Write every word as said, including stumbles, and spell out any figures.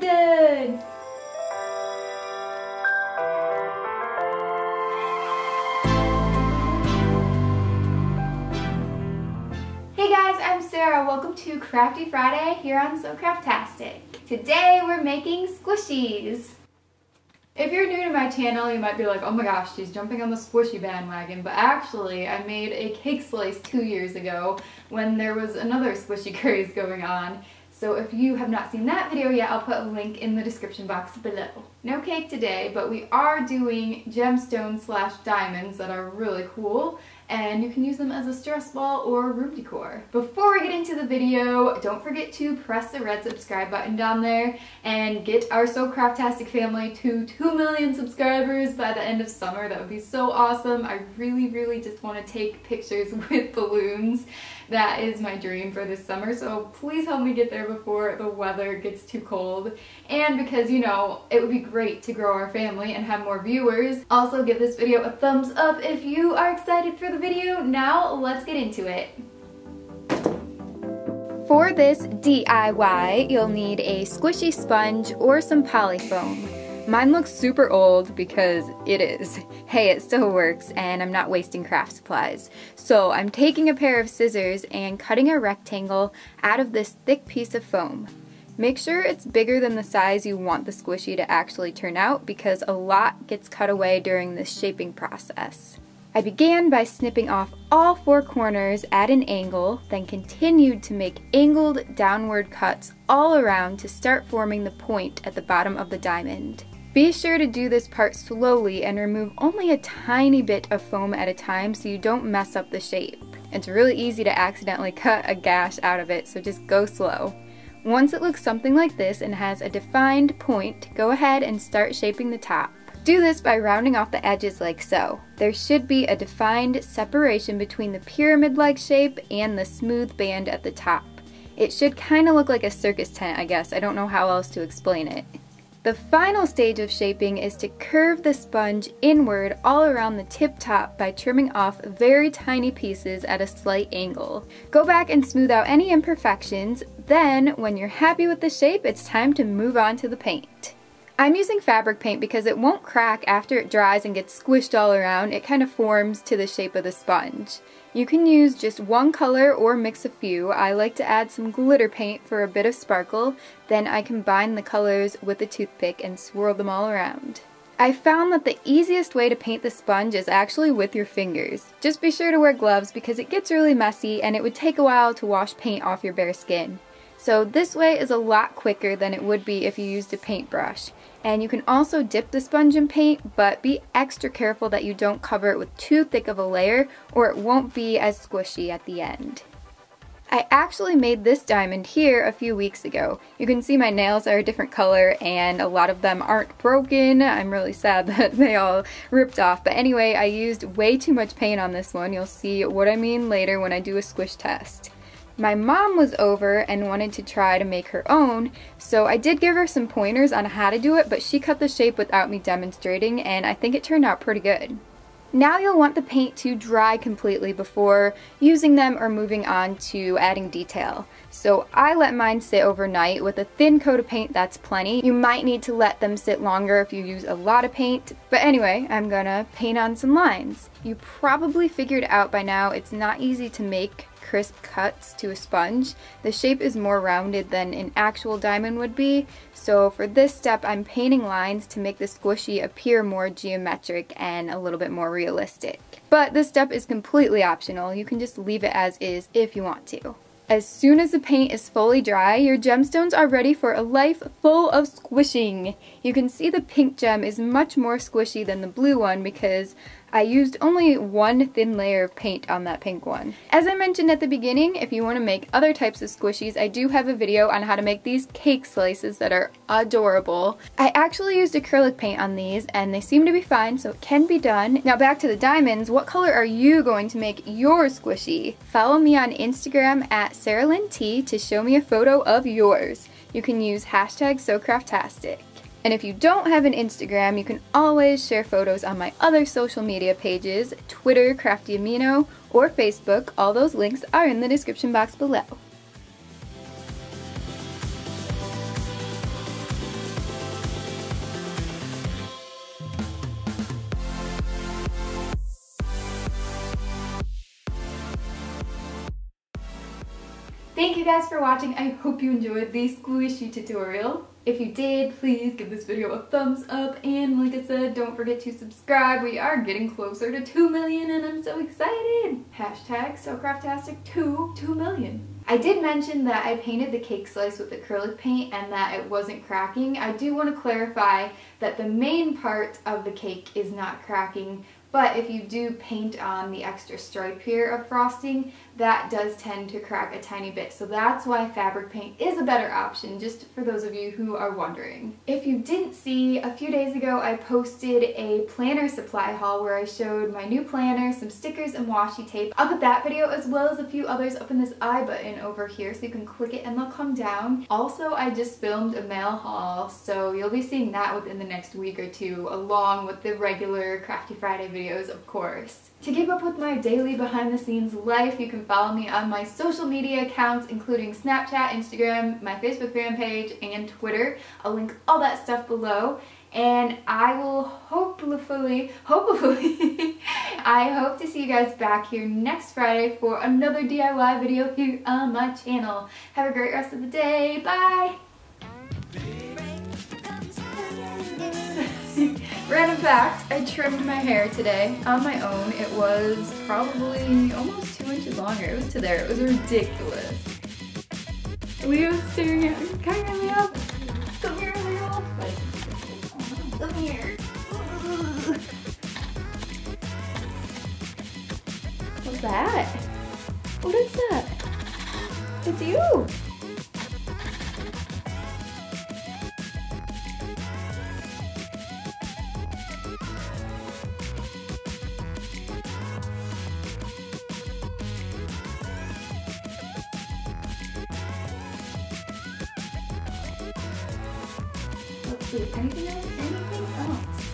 good. Hey guys, I'm Sarah. Welcome to Crafty Friday here on SoCraftastic. Today we're making squishies. If you're new to my channel, you might be like, oh my gosh, she's jumping on the squishy bandwagon, but actually I made a cake slice two years ago when there was another squishy craze going on. So if you have not seen that video yet, I'll put a link in the description box below. No cake today, but we are doing gemstones slash diamonds that are really cool, and you can use them as a stress ball or room decor. Before we get into the video, don't forget to press the red subscribe button down there and get our SoCraftastic family to two million subscribers by the end of summer. That would be so awesome. I really, really just want to take pictures with balloons. That is my dream for this summer, so please help me get there before the weather gets too cold. And because, you know, it would be great to grow our family and have more viewers. Also, give this video a thumbs up if you are excited for the video. Now, let's get into it. For this D I Y, you'll need a squishy sponge or some polyfoam. Mine looks super old because it is. Hey, it still works and I'm not wasting craft supplies. So I'm taking a pair of scissors and cutting a rectangle out of this thick piece of foam. Make sure it's bigger than the size you want the squishy to actually turn out because a lot gets cut away during this shaping process. I began by snipping off all four corners at an angle, then continued to make angled downward cuts all around to start forming the point at the bottom of the diamond. Be sure to do this part slowly and remove only a tiny bit of foam at a time so you don't mess up the shape. It's really easy to accidentally cut a gash out of it, so just go slow. Once it looks something like this and has a defined point, go ahead and start shaping the top. Do this by rounding off the edges like so. There should be a defined separation between the pyramid-like shape and the smooth band at the top. It should kind of look like a circus tent, I guess. I don't know how else to explain it. The final stage of shaping is to curve the sponge inward all around the tip top by trimming off very tiny pieces at a slight angle. Go back and smooth out any imperfections, then when you're happy with the shape, it's time to move on to the paint. I'm using fabric paint because it won't crack after it dries and gets squished all around. It kind of forms to the shape of the sponge. You can use just one color or mix a few. I like to add some glitter paint for a bit of sparkle, then I combine the colors with a toothpick and swirl them all around. I found that the easiest way to paint the sponge is actually with your fingers. Just be sure to wear gloves because it gets really messy and it would take a while to wash paint off your bare skin. So this way is a lot quicker than it would be if you used a paintbrush. And you can also dip the sponge in paint, but be extra careful that you don't cover it with too thick of a layer or it won't be as squishy at the end. I actually made this diamond here a few weeks ago. You can see my nails are a different color and a lot of them aren't broken. I'm really sad that they all ripped off. But anyway, I used way too much paint on this one. You'll see what I mean later when I do a squish test. My mom was over and wanted to try to make her own, so I did give her some pointers on how to do it, but she cut the shape without me demonstrating, and I think it turned out pretty good. Now you'll want the paint to dry completely before using them or moving on to adding detail. So I let mine sit overnight. With a thin coat of paint, that's plenty. You might need to let them sit longer if you use a lot of paint, but anyway, I'm gonna paint on some lines. You probably figured out by now it's not easy to make crisp cuts to a sponge. The shape is more rounded than an actual diamond would be, so for this step I'm painting lines to make the squishy appear more geometric and a little bit more realistic. But this step is completely optional. You can just leave it as is if you want to. As soon as the paint is fully dry, your gemstones are ready for a life full of squishing. You can see the pink gem is much more squishy than the blue one because I used only one thin layer of paint on that pink one. As I mentioned at the beginning, if you want to make other types of squishies, I do have a video on how to make these cake slices that are adorable. I actually used acrylic paint on these and they seem to be fine, so it can be done. Now back to the diamonds, what color are you going to make your squishy? Follow me on Instagram at sarah lynn tea to show me a photo of yours. You can use hashtag SoCraftastic. And if you don't have an Instagram, you can always share photos on my other social media pages, Twitter, Crafty Amino, or Facebook. All those links are in the description box below. Thank you guys for watching. I hope you enjoyed the squishy tutorial. If you did, please give this video a thumbs up, and like I said, don't forget to subscribe. We are getting closer to two million and I'm so excited! Hashtag SoCraftastic to two million. I did mention that I painted the cake slice with acrylic paint and that it wasn't cracking. I do want to clarify that the main part of the cake is not cracking, but if you do paint on the extra stripe here of frosting, that does tend to crack a tiny bit. So that's why fabric paint is a better option, just for those of you who are wondering. If you didn't see, a few days ago I posted a planner supply haul where I showed my new planner, some stickers, and washi tape. I'll put that video as well as a few others up in this I button over here so you can click it and they'll come down. Also, I just filmed a mail haul, so you'll be seeing that within the next week or two, along with the regular Crafty Friday video. Videos, of course. To keep up with my daily behind the scenes life, you can follow me on my social media accounts, including Snapchat, Instagram, my Facebook fan page, and Twitter. I'll link all that stuff below, and I will hopefully, hopefully, I hope to see you guys back here next Friday for another D I Y video here on my channel. Have a great rest of the day. Bye! Random fact, I trimmed my hair today on my own. It was probably almost two inches longer. It was to there. It was ridiculous. Leo's staring at me. Come here, Leo. Come here, Leo. Come here. What's that? What is that? It's you. Anything else? Anything else?